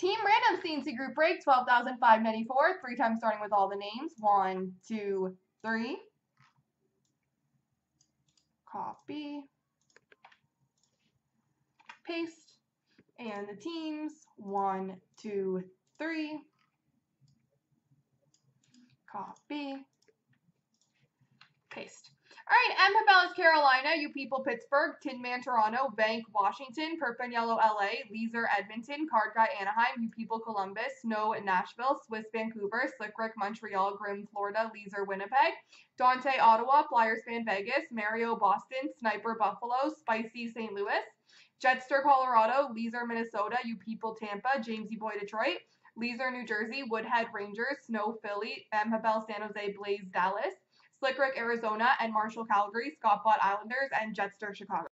Team Randoms CNC Group Break, 12,594. 3 times starting with all the names. 1, 2, 3. Copy. Paste. And the teams. 1, 2, 3. Copy. Paste. All right, M. Cabela's Carolina, You People Pittsburgh, Tin Man Toronto, Bank Washington, Perpignan LA, Leeser Edmonton, Card Guy Anaheim, You People Columbus, Snow Nashville, Swiss Vancouver, Slick Rick Montreal, Grim Florida, Leeser Winnipeg, Dante Ottawa, Flyers Fan Vegas, Mario Boston, Sniper Buffalo, Spicy St. Louis, Jetster Colorado, Leeser Minnesota, You People Tampa, Jamesy Boy Detroit, Leeser New Jersey, Woodhead Rangers, Snow Philly, M. Cabela San Jose, Blaze Dallas, Slick Rick Arizona, and Marshall Calgary, Scottbot Islanders, and Jetster Chicago.